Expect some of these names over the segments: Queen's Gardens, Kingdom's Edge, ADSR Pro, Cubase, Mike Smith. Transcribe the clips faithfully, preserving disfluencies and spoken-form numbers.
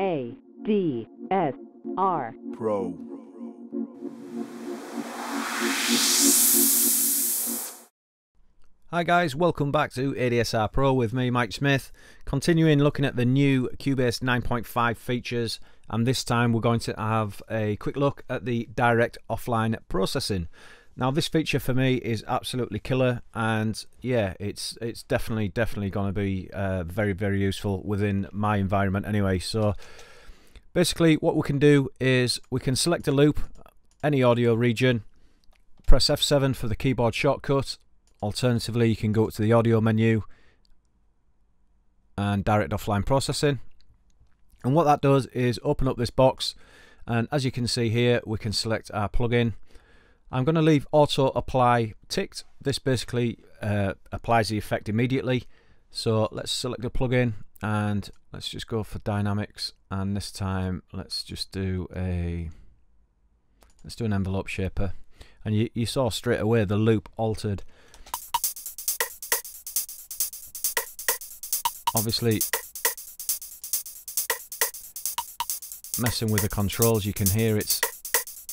A D S R Pro. Hi guys, welcome back to A D S R Pro with me, Mike Smith. Continuing looking at the new Cubase nine point five features, and this time we're going to have a quick look at the direct offline processing. Now this feature for me is absolutely killer, and yeah, it's it's definitely definitely going to be uh, very very useful within my environment anyway. So basically what we can do is we can select a loop, any audio region, press F seven for the keyboard shortcut. Alternatively, you can go to the audio menu and direct offline processing, and what that does is open up this box, and as you can see here we can select our plugin. I'm going to leave auto apply ticked. This basically uh, applies the effect immediately. So let's select a plugin and let's just go for dynamics, and this time let's just do a let's do an envelope shaper, and you, you saw straight away the loop altered. Obviously, messing with the controls, you can hear it's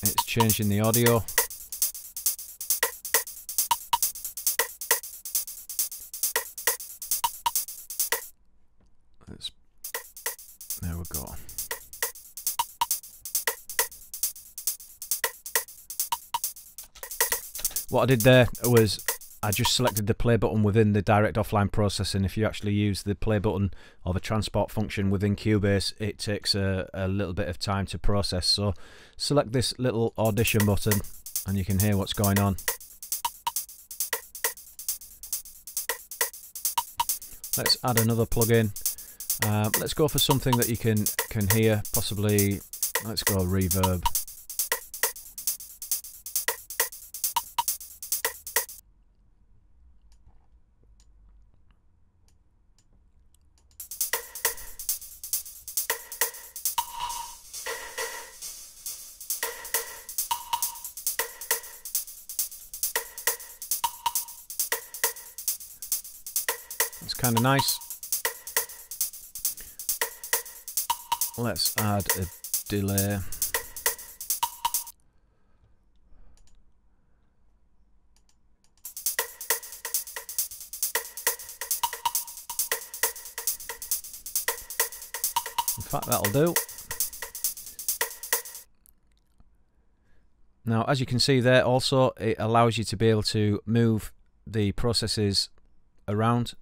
it's changing the audio. Let's, there we go. What I did there was I just selected the play button within the direct offline processing. If you actually use the play button or the transport function within Cubase, it takes a, a little bit of time to process. So select this little audition button and you can hear what's going on. Let's add another plugin. Uh, let's go for something that you can, can hear, possibly. Let's go reverb. It's kind of nice. Let's add a delay. In fact, that'll do. Now, as you can see there, also it allows you to be able to move the processes around,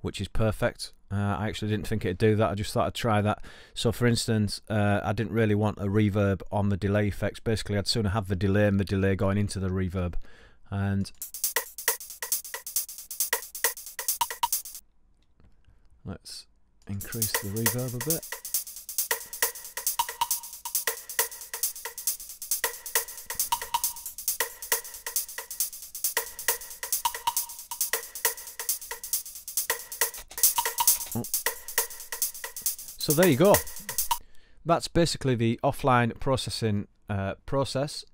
which is perfect. Uh, I actually didn't think it'd do that, I just thought I'd try that. So for instance, uh, I didn't really want a reverb on the delay effects. Basically, I'd sooner have the delay and the delay going into the reverb. And let's increase the reverb a bit. So there you go. That's basically the offline processing uh, process.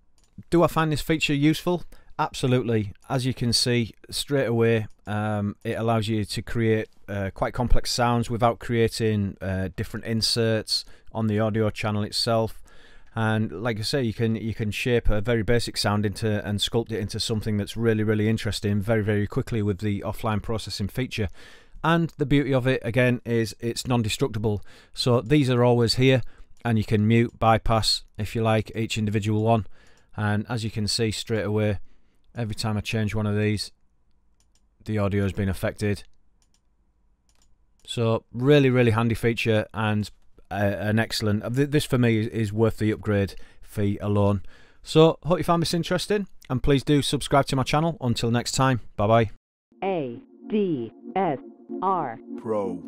Do I find this feature useful? Absolutely. As you can see straight away, um, it allows you to create uh, quite complex sounds without creating uh, different inserts on the audio channel itself. And like I say, you can you can shape a very basic sound into and sculpt it into something that's really really interesting very very quickly with the offline processing feature. And the beauty of it, again, is it's non-destructible. So these are always here, and you can mute, bypass, if you like, each individual one. And as you can see straight away, every time I change one of these, the audio has been affected. So really, really handy feature, and uh, an excellent. This for me is worth the upgrade fee alone. So hope you found this interesting, and please do subscribe to my channel. Until next time, bye-bye. A D S R Pro.